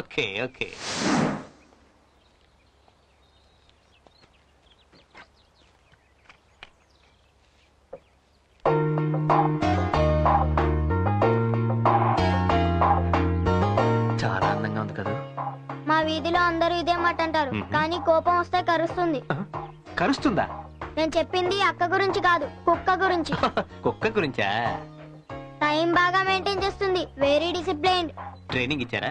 Okay. వీధిలో అందరూ ఇదే మాట అంటారు, కానీ కోపం వస్తే కరుస్తుంది. కరుస్తుందా? నేను చెప్పింది అక్క గురించి కాదు, కుక్క గురించి. కుక్క గురించా? టైం బాగా మెయింటైన్ చేస్తుంది, వెరీ డిసిప్లైన్డ్. ట్రైనింగ్ ఇచ్చారా?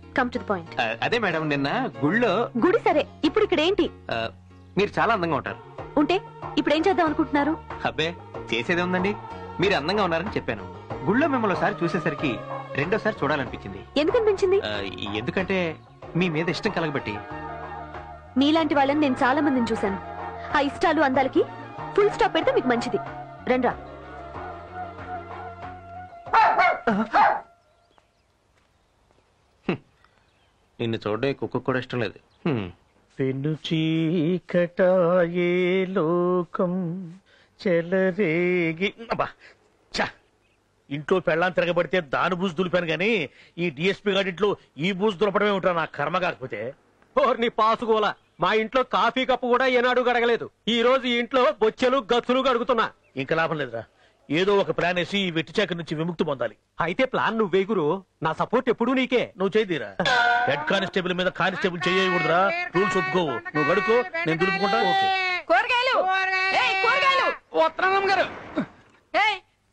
Come to the point. అదే మేడం, నిన్న గుళ్ళో. గుడి సరే, ఇప్పుడు ఇక్కడ ఏంటి? మీరు చాలా అందంగా ఉంటారు. ఉంటే ఇప్పుడు ఏం చేద్దాం అనుకుంటున్నారు? అబ్బే చేసేదే ఉందండి, మీరు అందంగా ఉన్నారని చెప్పాను. గుళ్ళో మిమ్మల్ని ఒకసారి చూసేసరికి రెండోసారి చూడాలనిపించింది. ఎందుకనిపించింది? ఎందుకంటే మీ మీద ఇష్టం కలగబట్టి. మీలాంటి వాళ్ళని నేను చాలా మందిని చూశాను. ఆ ఇష్టాలు అందరికి ఫుల్ స్టాప్ పెడితే మీకు మంచిది. రండ్రా. నిన్ను చూడడం కుక్క కూడా ఇష్టం లేదు. పెను చీకటాయే లోకం చెలరేగి. ఇంట్లో పెళ్ళాన్ని తిరగబడితే దాని బూజు దులిపాను, కానీ ఈ డిఎస్పీ గారి ఇంట్లో ఈ బూజు దులపడమే ఉంటా. నా కర్మ కాకపోతే. ఓర్ని పాసుకోలా, మా ఇంట్లో కాఫీ కప్పు కూడా ఏనాడు గడగలేదు. ఈ రోజు ఇంట్లో బొచ్చెలు గచ్చులు గడుగుతున్నా. ఇంకా లాభం లేదురా, ఏదో ఒక ప్లాన్ వేసి ఈ వెట్టి చాకరి నుంచి విముక్తి పొందాలి. అయితే ప్లాన్ నువ్వే గురు, నా సపోర్ట్ ఎప్పుడు నీకే. నువ్వు చేదిరా. హెడ్ కానిస్టేబుల్ మీద కానిస్టేబుల్ చేయకూడదురా, రూల్స్ ఒప్పుకోవు. నువ్వు గడుకో, నేను దులుపుకుంటా.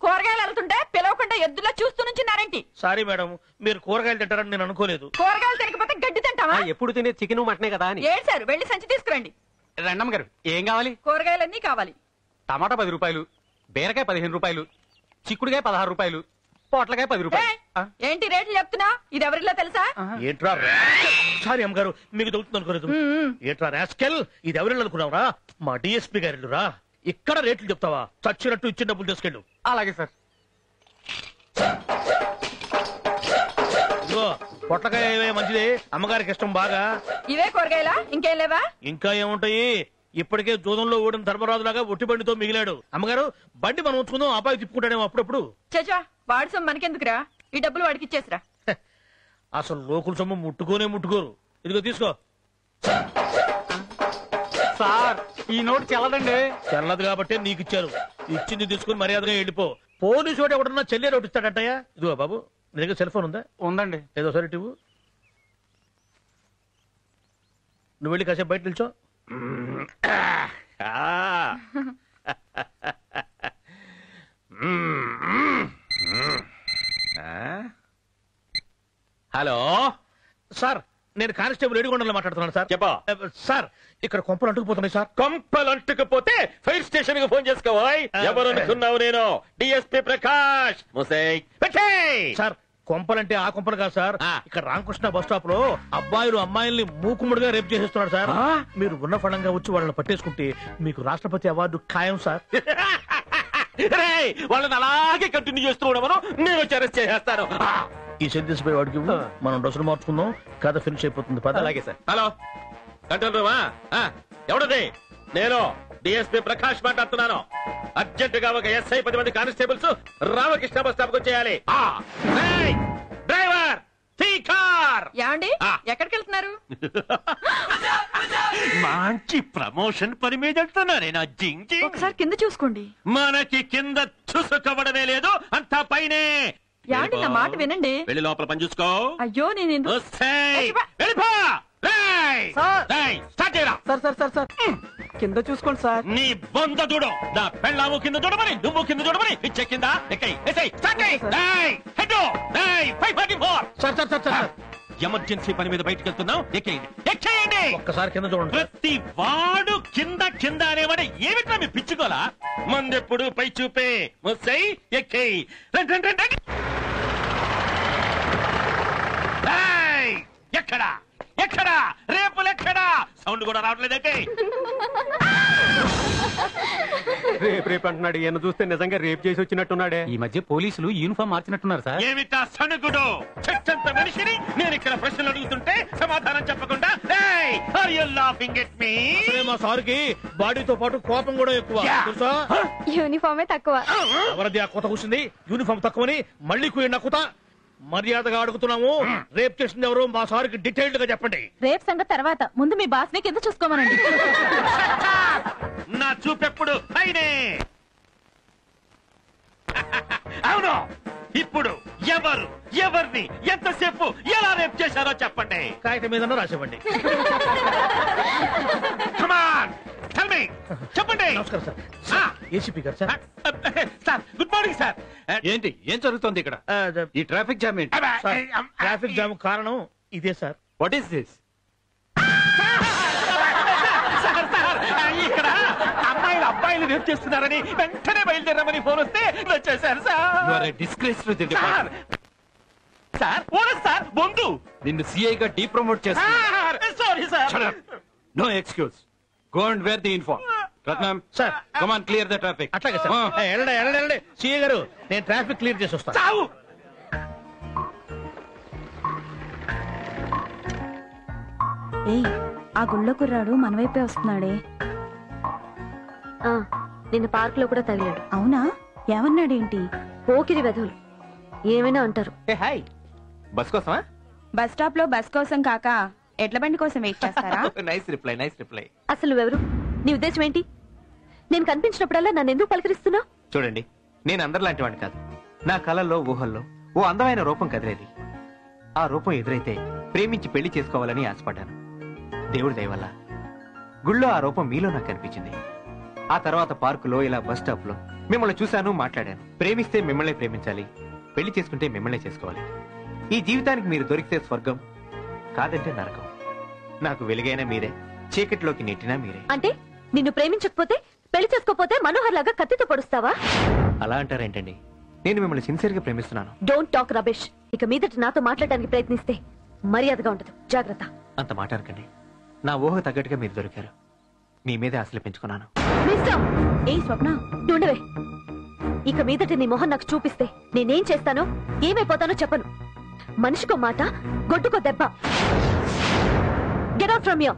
కూరగాయలు వెళ్తుంటే పిలవకుండా ఎద్దులా చూస్తూ నుంచున్నారేంటి? సారీ మేడం, మీరు కూరగాయలు తింటారని నేను అనుకోలేదు. కూరగాయలు తినకపోతే గడ్డి తింటావా? ఎప్పుడు తినే చికెన్ మటనే కదా అని. ఏడ్చారు, వెళ్ళి సంచి తీసుకురండి. రండమ్మ గారు, ఏం కావాలి? కూరగాయలన్నీ కావాలి. టమాటా 10 రూపాయలు, బీరకాయ 15 రూపాయలు, చిక్కుడుకాయ 16 రూపాయలు, పొట్లకాయ 10 రూపాయలు. ఏంటి రేట్లు చెప్తున్నా? ఇది ఎవరిలో తెలుసా? ఏట్రా, సారీ అమ్మ గారు, మీకు దొరుకుతుంది అనుకోలేదు. ఏట్రా రాస్కెల్, ఇది ఎవరిలో అనుకున్నావురా? మా డిఎస్పీ గారిలో రా. ఇక్కడ రేట్లు చెప్తావా? చచ్చినట్టు ఇచ్చిన డబ్బులు తీసుకెళ్ళు. అలాగే సార్. పొట్లకాయ మంచిది, అమ్మగారికి ఇష్టం బాగా. ఇవే కూరగాయలా? ఇంకేం లేవా? ఇంకా ఏముంటాయి, ఇప్పటికే జూదంలో ఓడిన ధర్మరాజులాగా ఒట్టి బండితో మిగిలాడు. అమ్మగారు, బండి మనం ఉంచుకుందాం, అబ్బాయి తిప్పుకుంటాడేమో అప్పుడప్పుడు. చచా, వాడి సొమ్ము మనకెందుకురా, ఈ డబ్బులు వాడికి ఇచ్చేసిరా. అసలు లోకుల సొమ్ము ముట్టుకోరు. ఇదిగో తీసుకో సార్, ఈ నోట్ చెల్లదండి. చెల్లదు కాబట్టి నీకు ఇచ్చారు, ఇచ్చింది తీసుకుని మర్యాదగా వెళ్ళిపో. పోలీసు వాడు ఎవడన్నా చెల్లె నోటు ఇస్తాడటయ్యా. ఇదిగో బాబు, నీ దగ్గర సెల్ ఫోన్ ఉందా? ఉందండి. ఏదో సరే టీవు, నువ్వు వెళ్ళి కాసేపు బయట నిల్చో. హలో సార్, నేను కానిస్టేబుల్ రెడ్డిగొండలో మాట్లాడుతున్నాను సార్. చెప్పా సార్, ఇక్కడ కొంపలు అంటుకుపోతున్నాయి సార్. కొంపలు అంటుకుపోతే ఫైర్ స్టేషన్ కి ఫోన్ చేసుకోవాలి. ఎవరు అనుకున్నావు నేను? డిఎస్పీ ప్రకాష్. సార్, కొంపలంటే ఆ కొంపలు కాదు సార్, ఇక్కడ రామకృష్ణ బస్ స్టాప్ లో అబ్బాయిలు అమ్మాయిల్ని మూకుముడిగా రేపు చేసేస్తున్నారు సార్. మీరు ఉన్న ఫలంగా వచ్చి వాళ్ళని పట్టేసుకుంటే మీకు రాష్ట్రపతి అవార్డు ఖాయం సార్. వాళ్ళని అలాగే కంటిన్యూ చేస్తూ ఉండమను, నేను అరెస్ట్ చేసేస్తాను. ఈ సెంటెన్స్ పై వాడికి మనం డ్రెస్సులు మార్చుకుందాం, కథ ఫినిష్ అయిపోతుంది. అలాగే సార్. హలో కంట్రోల్ రూమా? ఎవడది? నేను డిఎస్పీ ప్రకాష్ మాట్లాడుతున్నాను. అర్జెంట్ గా ఒక ఎస్ఐ 10 మంది కానిస్టేబుల్స్ రామకృష్ణ బస్ స్టాప్ కు చేయాలి. డ్రైవర్ ఏమండి, ఎక్కడికి వెళ్తున్నారు? మంచి ప్రమోషన్ పని మీద వెళ్తున్నారే నా జింగి. ఒకసారి కింద చూసుకోండి. మనకి కింద చూసుకోవడమే లేదు, అంతా పైనే. నా మాట వినండి, వెళ్ళి లోపల పని చూసుకో. అయ్యో, నేను కింద చూసుకోండి సార్. నీ బొంద చూడు, నా పెళ్ళాము కింద చూడమని, నువ్వు కింద చూడమని, ఇచ్చే కింద. ఎమర్జెన్సీ పని మీద బయటకు వెళ్తున్నావు, ఎక్కేయండి. ఒక్కసారి కింద చూడండి. ప్రతి వాడు కింద కింద అనేవాడు. ఏమిటా మీ పిచ్చుకోలా? మందెప్పుడు పై చూపే వస్తాయి. ఎక్కేయి. ఎక్కడా ఎక్కడా రేపులు ఎక్కడా సౌండ్ కూడా రావట్లేదంటే రేపు రేపు అంటున్నాడు. ఈయన చూస్తే నిజంగా రేపు చేసి వచ్చినట్టున్నాడే. ఈ మధ్య పోలీసులు యూనిఫామ్ మార్చినట్టున్నారు సార్. ఏమిటా సణుగుడు చెట్టంత మనిషిని నేను ఇక్కడ ప్రశ్నలు అడుగుతుంటే సమాధానం చెప్పకుండా మా సార్కి బాడీతో పాటు కోపం కూడా ఎక్కువ. యూనిఫామే తక్కువ. ఎవరిది ఆ కొత్త కూర్చుంది యూనిఫామ్ తక్కువని మళ్ళీ కూడిన కుత. మర్యాదగా అడుగుతున్నాము రేపు చేసింది ఎవరు మా సార్కి డీటెయిల్డ్ గా చెప్పండి. రేపు సంగతి తర్వాత ముందు మీ బాస్ ని కింద చూసుకోమనండి. నా చూపెప్పుడు అయినే. అవును ఇప్పుడు ఎవరు ఎవరిని ఎంతసేపు ఎలా రేపు చేశారో చెప్పండి. కాగితం మీద రాసివ్వండి. చెప్పండి. నమస్కారం సార్. ఏసీపీ గారు sir. Sir good morning sir. ఏంటి ఏం జరుగుతుంది ఇక్కడ? ఈ ట్రాఫిక్ జామ్ ఏంటి? ట్రాఫిక్ జామ్ కారణం ఇదే సార్. What is this? ఇక్కడ అమ్మాయిలు అబ్బాయిలు రేపు చేస్తున్నారని వెంటనే బయలుదేరామని ఫోన్ వస్తే వచ్చేసారు సార్. Disgrace sir. సార్ బొందు నిన్ను సిఐగా డీ ప్రమోట్ చేస్తాను. Sorry sir. No excuse. Go and wear the uniform. Ratnam, sir, come on, clear the traffic. Atlaga sir. Hey, elade. See garu, nen traffic clear chesi ostha. Chaavu. Hey, aa gulla kurradu manavaipe vastunade. Ninna park lo kuda tagiladu. Avuna? Evannadu enti? Pokiri vedulu. Emaina antaru. Hey, hi. Bus kosama? Bus stop lo bus kosam kaka. ఎట్ల బండి కోసం wait చేస్తారా? Nice reply. అసలు ఎవరు నీ ఉద్దేశం ఏంటి? నేను కనిపించినప్పుడల్లా నన్ను ఎందుకు పలకరిస్తున్నావు? చూడండి, నేను అందరిలాంటి వాడిని కాదు. నా కళల్లో ఊహల్లో ఓ అందమైన రూపం కదిలేది. ఆ రూపం ఎదురైతే ప్రేమించి పెళ్లి చేసుకోవాలని ఆశపడ్డాను. దేవుడి దయవల్ల గుళ్ళో ఆ రూపం మీలో నాకు కనిపించింది. ఆ తర్వాత పార్కులో, ఇలా బస్ స్టాప్ లో మిమ్మల్ని చూశాను, మాట్లాడాను. ప్రేమిస్తే మిమ్మల్నే ప్రేమించాలి, పెళ్లి చేసుకుంటే మిమ్మల్నే చేసుకోవాలి. ఈ జీవితానికి మీరు దొరికితే స్వర్గం, కాదంటే నరకం. నాకు వెలుగైనా మీరే, చీకటిలోకి నెట్టినా మీరే. అంటే నిన్ను ప్రేమించకపోతే, పెళ్లి చేసుకోకపోతే మనోహర్ లాగా కత్తితో పొడుస్తావా? అలా అంటారేంటండి, నేను మిమ్మల్ని సిన్సియర్ గా ప్రేమిస్తున్నాను. Don't talk rubbish. ఇక మీదట నాతో మాట్లాడడానికి ప్రయత్నిస్తే మర్యాదగా ఉండదు, జాగ్రత్త. అంత మాట్లాడకండి. నా ఊహ తగ్గట్టుగా మీరు దొరికారు. మీ మీద ఆశలు పెంచుకున్నాను. ఏ స్వప్న ఉండవే. ఇక మీదట నీ మొహం నాకు చూపిస్తే నేనేం చేస్తానో ఏమైపోతానో చెప్పను. మనిషికో మాట, గొడ్డుకో దెబ్బ. Get out from here.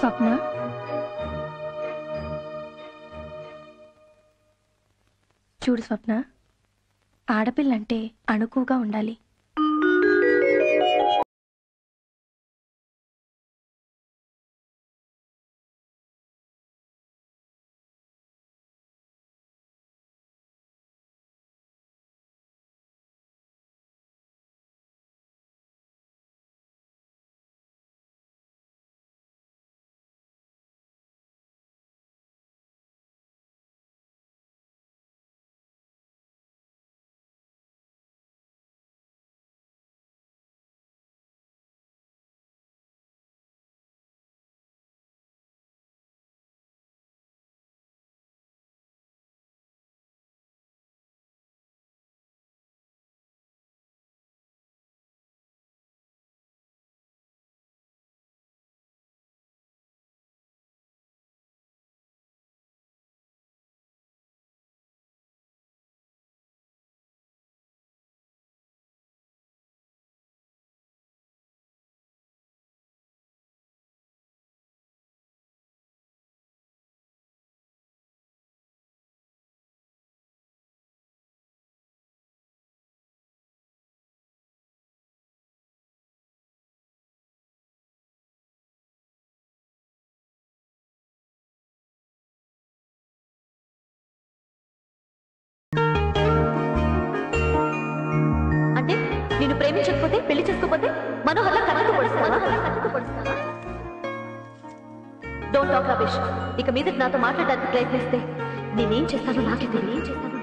Swapna. చూడు స్వప్న, ఆడపిల్లంటే అణుకుగా ఉండాలి. నేను ప్రేమించకపోతే, పెళ్లి చేసుకోకపోతే మనోహర్లా కథకు పొడుస్తావా? Don't talk Ramesh. ఇక మీద నాతో మాట్లాడడానికి ప్రయత్నిస్తే నేనేం చేస్తానో నాకే తెలియదు.